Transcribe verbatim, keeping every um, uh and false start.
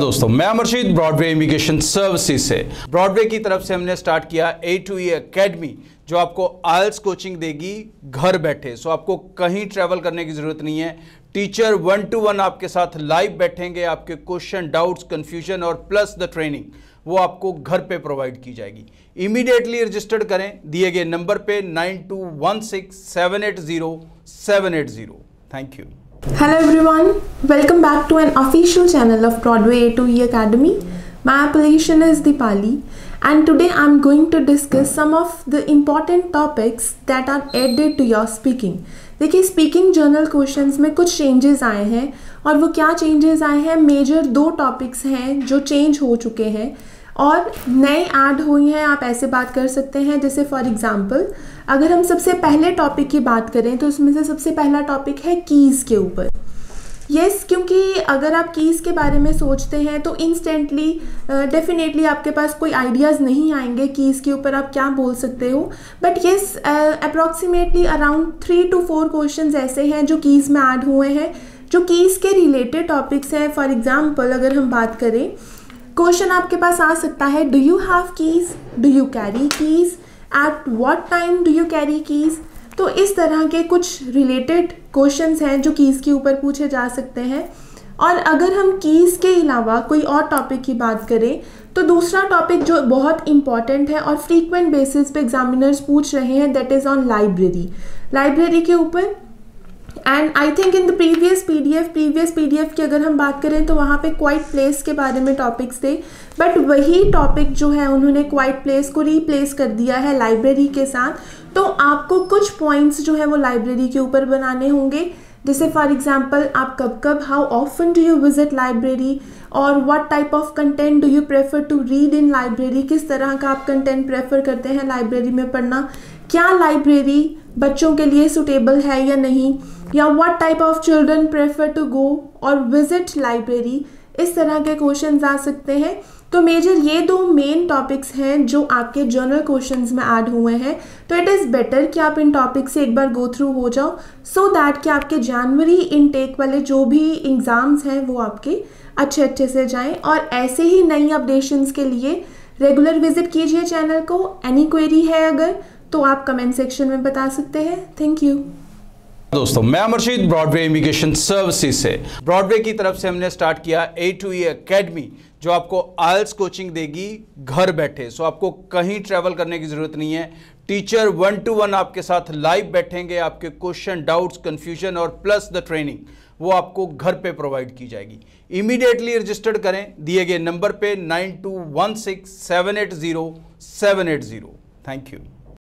दोस्तों मैं Amarjeet Broadway immigration services से। ब्रॉडवे की तरफ से हमने स्टार्ट किया ए टू ई एकेडमी जो आपको आइल्स कोचिंग देगी घर बैठे। सो आपको कहीं ट्रैवल करने की ज़रूरत नहीं है। टीचर वन टू वन आपके साथ लाइव बैठेंगे, आपके क्वेश्चन, डाउट्स, कन्फ्यूजन और प्लस द ट्रेनिंग वो आपको घर पे प्रोवाइड की जाएगी। इमीडिएटली रजिस्टर्ड करें दिए गए नंबर पे nine two one six seven eight zero seven eight zero. Thank you. Hello everyone, welcome back to an official channel of Broadway A two E Academy. My appellation is Dipali and today I am going to discuss some of the important topics that are added to your speaking. देखिए speaking general questions में कुछ changes आए हैं और वो क्या changes आए हैं, मेजर दो टॉपिक्स हैं जो चेंज हो चुके हैं और नए ऐड हुई हैं। आप ऐसे बात कर सकते हैं जैसे फॉर एग्जांपल अगर हम सबसे पहले टॉपिक की बात करें तो उसमें से सबसे पहला टॉपिक है कीज़ के ऊपर। यस yes, क्योंकि अगर आप कीज़ के बारे में सोचते हैं तो इंस्टेंटली डेफिनेटली uh, आपके पास कोई आइडियाज़ नहीं आएंगे कीज़ के ऊपर आप क्या बोल सकते हो। But yes approximately around three two four questions ऐसे हैं जो कीज़ में ऐड हुए हैं जो कीज़ के रिलेटेड टॉपिक्स हैं। फॉर एग्जांपल अगर हम बात करें क्वेश्चन आपके पास आ सकता है do you have keys, do you carry keys, at what time do you carry keys. तो इस तरह के कुछ रिलेटेड क्वेश्चंस हैं जो कीज़ के ऊपर पूछे जा सकते हैं। और अगर हम कीज़ के अलावा कोई और टॉपिक की बात करें तो दूसरा टॉपिक जो बहुत इंपॉर्टेंट है और फ्रीक्वेंट बेसिस पे एग्जामिनर्स पूछ रहे हैं that is on library library के ऊपर। And I think in the previous P D F previous P D F की अगर हम बात करें तो वहाँ पे क्वाइट प्लेस के बारे में टॉपिक्स थे, बट वही टॉपिक जो है उन्होंने क्वाइट प्लेस को रिप्लेस कर दिया है लाइब्रेरी के साथ। तो आपको कुछ पॉइंट्स जो है वो लाइब्रेरी के ऊपर बनाने होंगे जैसे फॉर एग्जांपल आप कब कब, how often do you visit library और what type of content do you prefer to read in library. किस तरह का आप कंटेंट प्रेफर करते हैं लाइब्रेरी में पढ़ना, क्या लाइब्रेरी बच्चों के लिए सूटेबल है या नहीं, या what type of children prefer to go और विजिट लाइब्रेरी। इस तरह के क्वेश्चंस आ सकते हैं। तो मेजर ये दो मेन टॉपिक्स हैं जो आपके जर्नल क्वेश्चंस में ऐड हुए हैं। तो इट इज़ बेटर कि आप इन टॉपिक्स से एक बार गो थ्रू हो जाओ सो दैट कि आपके जनवरी इनटेक वाले जो भी एग्ज़ाम्स हैं वो आपके अच्छे अच्छे से जाएँ। और ऐसे ही नई अपडेशंस के लिए रेगुलर विजिट कीजिए चैनल को। एनी क्वेरी है अगर तो आप कमेंट सेक्शन में बता सकते हैं। Thank you. दोस्तों मैं अमरजीत ब्रॉडवे इमिग्रेशन सर्विसेज से। ब्रॉडवे की तरफ से हमने स्टार्ट किया ए टू ई एकेडमी जो आपको आइल्स कोचिंग देगी घर बैठे। सो आपको कहीं ट्रैवल करने की ज़रूरत नहीं है। टीचर वन टू वन आपके साथ लाइव बैठेंगे, आपके क्वेश्चन, डाउट्स, कन्फ्यूजन और प्लस द ट्रेनिंग वो आपको घर पे प्रोवाइड की जाएगी। इमीडिएटली रजिस्टर्ड करें दिए गए नंबर पे nine two one six seven eight zero seven eight zero. Thank you.